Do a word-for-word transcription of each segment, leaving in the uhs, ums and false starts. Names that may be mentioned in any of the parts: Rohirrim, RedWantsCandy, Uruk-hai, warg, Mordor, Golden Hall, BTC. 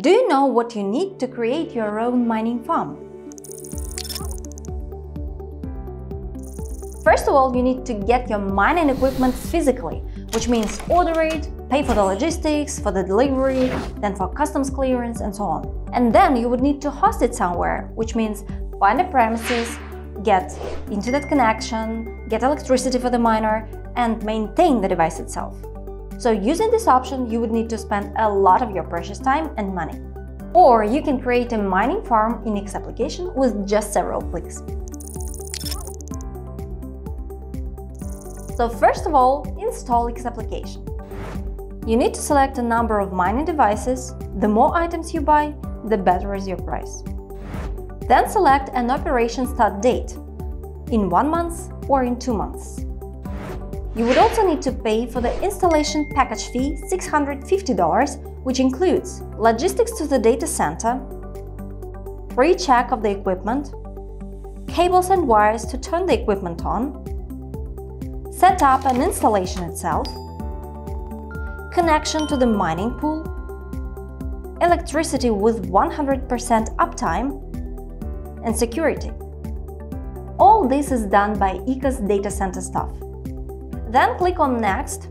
Do you know what you need to create your own mining farm? First of all, you need to get your mining equipment physically, which means order it, pay for the logistics, for the delivery, then for customs clearance and so on. And then you would need to host it somewhere, which means find the premises, get internet connection, get electricity for the miner, and maintain the device itself. So using this option, you would need to spend a lot of your precious time and money. Or you can create a mining farm in X application with just several clicks. So first of all, install X application. You need to select a number of mining devices. The more items you buy, the better is your price. Then select an operation start date, in one month or in two months. You would also need to pay for the installation package fee six hundred fifty dollars, which includes logistics to the data center, pre-check of the equipment, cables and wires to turn the equipment on, setup and installation itself, connection to the mining pool, electricity with one hundred percent uptime, and security. All this is done by I C A's data center staff. Then click on Next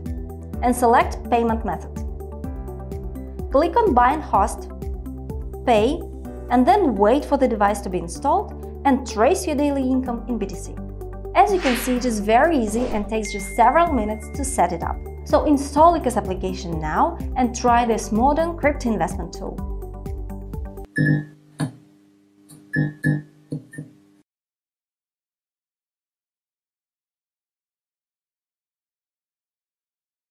and select Payment Method. Click on Buy and Host, Pay, and then wait for the device to be installed and trace your daily income in B T C. As you can see, it is very easy and takes just several minutes to set it up. So install I C A's application now and try this modern crypto investment tool.